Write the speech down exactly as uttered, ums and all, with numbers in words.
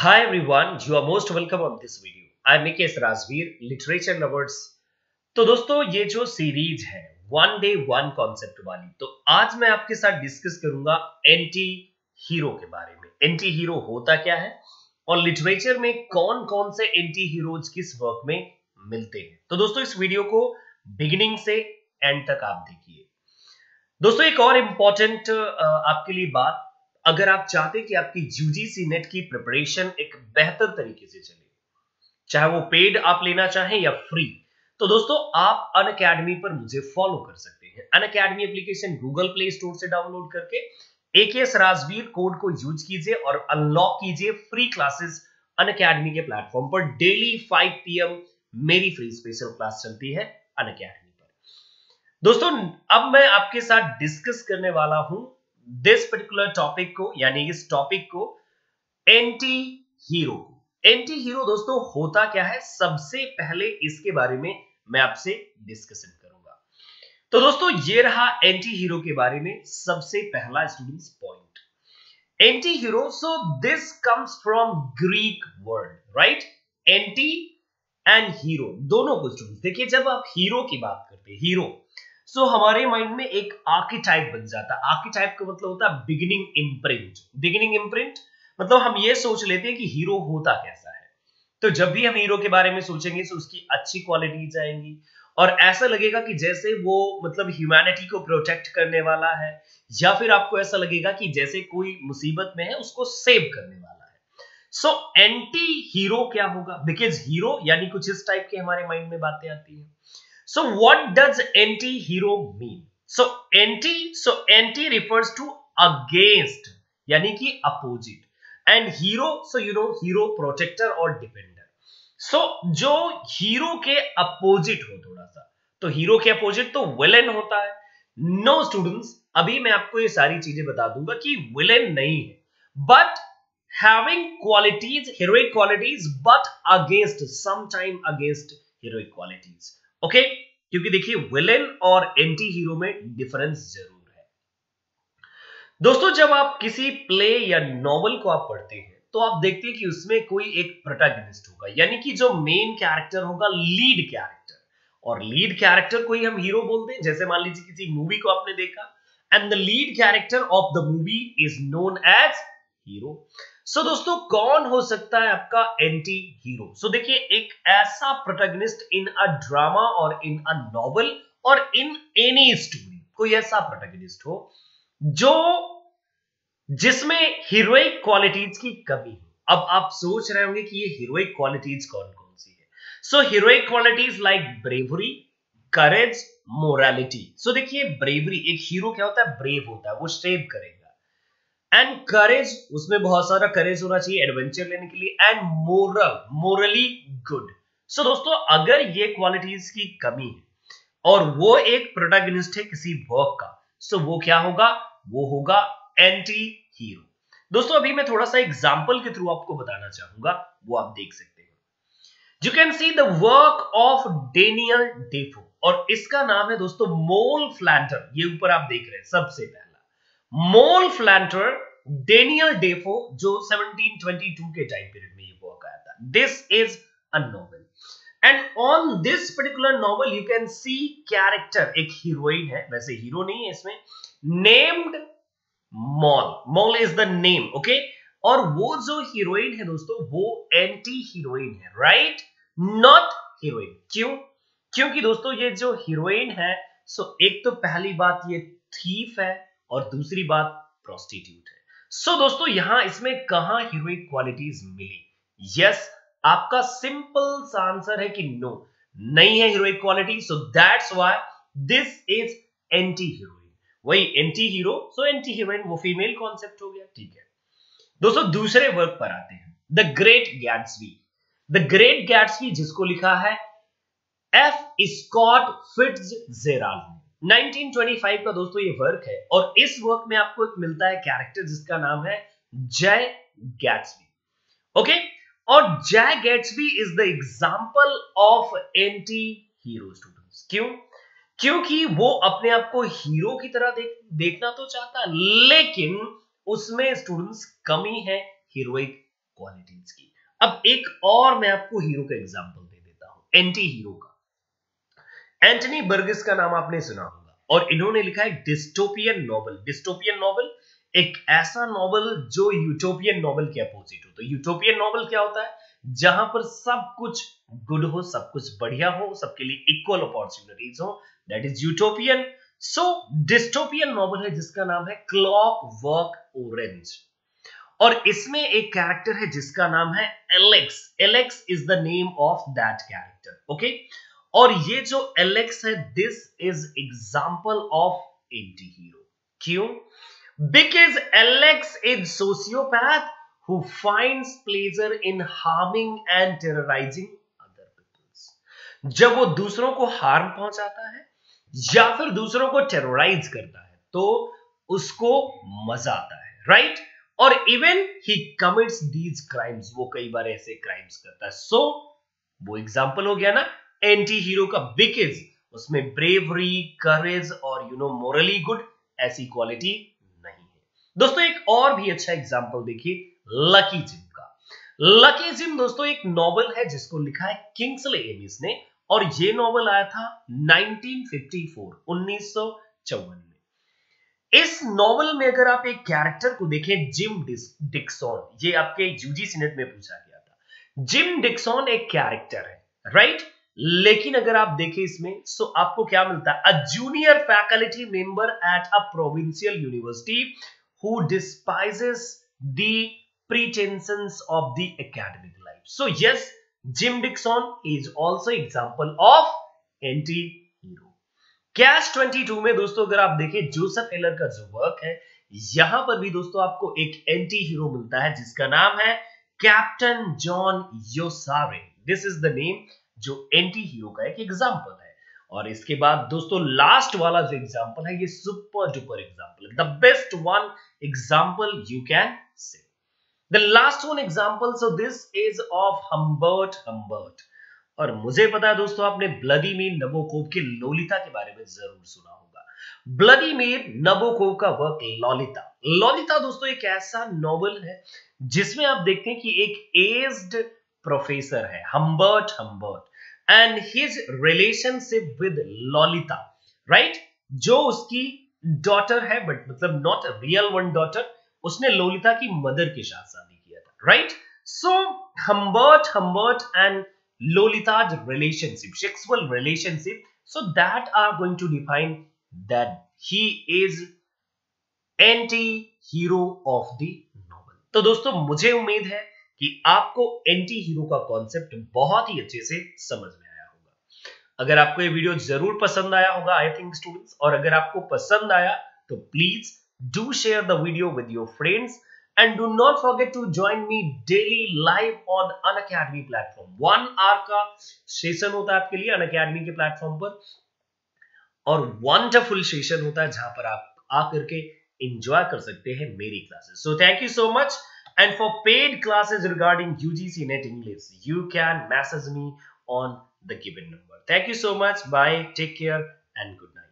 Hi everyone, you are most welcome on this video. I am A K S Rajveer, literature lovers. तो दोस्तों ये जो series है one day one concept वाली, तो आज मैं आपके साथ डिस्कस करूंगा एंटी हीरो के बारे में। एंटी हीरो होता क्या है और लिटरेचर में कौन कौन से एंटी हीरोज किस वर्क में मिलते हैं। तो दोस्तों इस वीडियो को बिगिनिंग से एंड तक आप देखिए। दोस्तों एक और इम्पोर्टेंट आपके लिए बात, अगर आप चाहते कि आपकी यूजीसी नेट की प्रिपरेशन एक बेहतर तरीके से चले, चाहे वो पेड आप लेना चाहें या फ्री, तो दोस्तों आप अनअकैडमी पर मुझे फॉलो कर सकते हैं। Unacademy application Google play store से डाउनलोड करके एकेएस राजवीर कोड को यूज कीजिए और अनलॉक कीजिए फ्री क्लासेस। अनअकैडमी के प्लेटफॉर्म पर डेली फाइव पी एम मेरी फ्री स्पेशल क्लास चलती है अनअकैडमी पर। दोस्तों अब मैं आपके साथ डिस्कस करने वाला हूं दिस पर्टिकुलर टॉपिक को, यानी इस टॉपिक को एंटी हीरो। एंटी हीरो दोस्तों होता क्या है, सबसे पहले इसके बारे में मैं आपसे डिस्कशन करूंगा। तो दोस्तों ये रहा एंटी हीरो के बारे में सबसे पहला students point. Anti hero, so this comes from Greek word, right. Anti and hero दोनों को स्टूडेंट्स देखिए, जब आप हीरो की बात करते हैं हीरो, सो so, हमारे माइंड में एक आर्केटाइप बन जाता है। आर्केटाइप का मतलब होता है बिगिनिंग इम्प्रिंट। बिगिनिंग इम्प्रिंट मतलब हम ये सोच लेते हैं कि हीरो होता कैसा है। तो जब भी हम हीरो के बारे में सोचेंगे तो उसकी अच्छी क्वालिटीज आएंगी और ऐसा लगेगा कि जैसे वो मतलब ह्यूमैनिटी को प्रोटेक्ट करने वाला है, या फिर आपको ऐसा लगेगा कि जैसे कोई मुसीबत में है उसको सेव करने वाला है। सो एंटी हीरो क्या होगा, बिकॉज हीरो यानी कुछ इस टाइप के हमारे माइंड में बातें आती है। So what does anti-hero mean? So anti, so anti refers to against, यानी कि opposite, and hero, so you know hero protector or defender. So जो hero के opposite हो थोड़ा सा, तो hero के opposite तो villain होता है। No students, अभी मैं आपको ये सारी चीजें बता दूंगा कि villain नहीं है, but having qualities, heroic qualities, but against, sometime against heroic qualities. Okay okay? क्योंकि देखिए विलेन और एंटी हीरो में डिफरेंस जरूर है। दोस्तों जब आप किसी प्ले या नॉवल को आप पढ़ते हैं तो आप देखते हैं कि उसमें कोई एक प्रोटैगनिस्ट होगा, यानी कि जो मेन कैरेक्टर होगा, लीड कैरेक्टर। और लीड कैरेक्टर को ही हम हीरो बोलते हैं। जैसे मान लीजिए किसी मूवी को आपने देखा, and the lead character of the movie is known as hero. So दोस्तों कौन हो सकता है आपका एंटी हीरो? सो देखिए एक ऐसा प्रोटैगनिस्ट इन अ ड्रामा और इन अ नॉवल और इन एनी स्टोरी, कोई ऐसा प्रोटैगनिस्ट हो जो जिसमें हीरोइक क्वालिटीज की कमी हो। अब आप सोच रहे होंगे कि ये हीरोइक क्वालिटीज कौन कौन सी है। So heroic qualities like bravery, courage, morality. So देखिए ब्रेवरी, एक हीरो क्या होता है, ब्रेव होता है, वो सेव करेगा। एंड करेज, उसमें बहुत सारा करेज होना चाहिए एडवेंचर लेने के लिए। And moral, morally good. So दोस्तों अगर ये क्वालिटीज की कमी है और वो एक प्रोटैगनिस्ट है किसी वर्क का, सो वो क्या होगा, वो होगा एंटी हीरो। दोस्तों अभी मैं थोड़ा सा एग्जांपल के थ्रू आपको बताना चाहूंगा, वो आप देख सकते हैं। You can see the work of Daniel Defoe, और इसका नाम है दोस्तों मोल फ्लैंटर। ये ऊपर आप देख रहे हैं सबसे पहले मोल फ्लैंटर, डेनियल डेफो, जो सेवनटीन ट्वेंटी टू के टाइम पीरियड में ये वर्क आया था। This is a novel and on this particular novel you can see character, एक हीरोइन है, वैसे हीरो नहीं है इसमें, named Moll. Moll is the name, okay. और वो जो हीरोइन है दोस्तों वो एंटी हीरोइन है, राइट, नॉट हीरोइन। क्यों? क्योंकि दोस्तों ये जो हीरोइन है, सो एक तो पहली बात ये थीफ है और दूसरी बात प्रोस्टिट्यूट है। सो so, दोस्तों यहां इसमें कहां हीरोइक क्वालिटीज मिली? यस yes, आपका सिंपल सा आंसर है कि नो, नहीं है heroic quality. So that's why this is anti heroine. वही anti hero, so anti heroine वो फीमेल कॉन्सेप्ट हो गया, ठीक है। दोस्तों दूसरे वर्क पर आते हैं, the great Gatsby. The great Gatsby जिसको लिखा है F Scott Fitzgerald, nineteen twenty five का दोस्तों ये वर्क है। और इस वर्क में आपको एक मिलता है कैरेक्टर जिसका नाम है जय गैट्सबी, ओके। और Jay Gatsby is the example of anti hero students. क्यों? क्योंकि वो अपने आप को हीरो की तरह देख, देखना तो चाहता है, लेकिन उसमें स्टूडेंट्स कमी है हीरोइक क्वालिटीज की। अब एक और मैं आपको हीरो का एग्जांपल दे देता हूं, एंटी हीरो का। एंथनी बर्गिस का नाम आपने सुना होगा और इन्होंने लिखा है डिस्टोपियन नॉवल। डिस्टोपियन नॉवल एक ऐसा नॉवल जो यूटोपियन नॉवल के अपोजिट हो। तो यूटोपियन नॉवल क्या होता है? जहां पर सब कुछ गुड हो, सब कुछ बढ़िया हो, सबके लिए इक्वल अपॉर्चुनिटीज हो, that is utopian. So dystopian novel है जिसका नाम है क्लॉकवर्क ऑरेंज, और इसमें एक कैरेक्टर है जिसका नाम है Alex. Alex is the name of that character, okay. और ये जो एलेक्स है, this is example of anti hero. क्यों? Because Alex is sociopath who finds pleasure in harming and terrorizing other people। जब वो दूसरों को हार्म पहुंचाता है या फिर दूसरों को टेरराइज करता है तो उसको मजा आता है, राइट? और even he commits these crimes, वो कई बार ऐसे क्राइम्स करता है। सो so, वो एग्जांपल हो गया ना एंटी हीरो का, बिकॉज उसमें ब्रेवरी, करेज और यू नो मोरली गुड ऐसी क्वालिटी नहीं है। दोस्तों एक और भी अच्छा एग्जांपल देखिए लकी जिम का। लकी जिम दोस्तों एक नॉवल है जिसको लिखा है किंग्सले एमिस ने, और ये नॉवल आया था उन्नीस सौ चौवन में। इस नॉवल में अगर आप एक कैरेक्टर को देखें, जिम डिक्सन, ये आपके यूजी सीनेट में पूछा गया था। जिम डिक्सन एक कैरेक्टर है, राइट? लेकिन अगर आप देखें इसमें, सो आपको क्या मिलता है? A junior faculty member at a provincial university who despises the pretensions of the academic life. So yes, Jim Dixon is also example of anti-hero. Catch बाईस में दोस्तों अगर आप देखें जोसेफ हेलर का जो वर्क है, यहां पर भी दोस्तों आपको एक एंटी हीरो मिलता है जिसका नाम है captain John Yossarian. This is the name जो एंटी हीरो का एक एग्जाम्पल है। और इसके बाद दोस्तों लास्ट वाला जो एग्जाम्पल है, ये super duper example, the best one example you can say. The last one example, so this is of Humbert Humbert। और मुझे पता है दोस्तों आपने व्लादिमीर नबोकोव के लोलिता के बारे में जरूर सुना होगा। व्लादिमीर नबोकोव का वर्क लोलिता। लोलिता दोस्तों एक ऐसा नॉवल है जिसमें आप देखते हैं कि एक एज्ड प्रोफेसर है Humbert Humbert and his relationship with Lolita, right? जो उसकी डॉटर है, बट मतलब नॉट रियल वन डॉटर, उसने लोलिता की मदर के साथ शादी किया था, right? So Humbert Humbert and Lolita relationship, sexual relationship, so that are going to define that he is anti hero of the novel. तो दोस्तों मुझे उम्मीद है कि आपको एंटी हीरो का कॉन्सेप्ट बहुत ही अच्छे से समझ में आया होगा। अगर आपको ये वीडियो जरूर पसंद आया होगा, आई थिंक स्टूडेंट्स, और अगर आपको पसंद आया तो please do share the video with your friends and do not forget to join me daily live on Unacademy platform। one hour का सेशन होता है आपके लिए Unacademy के प्लेटफॉर्म पर, और वंडरफुल सेशन होता है जहां पर आप आकर के एंजॉय कर सकते हैं मेरी classes. So thank you so much. And for paid classes regarding U G C NET English, you can message me on the given number. Thank you so much, bye, take care and good night.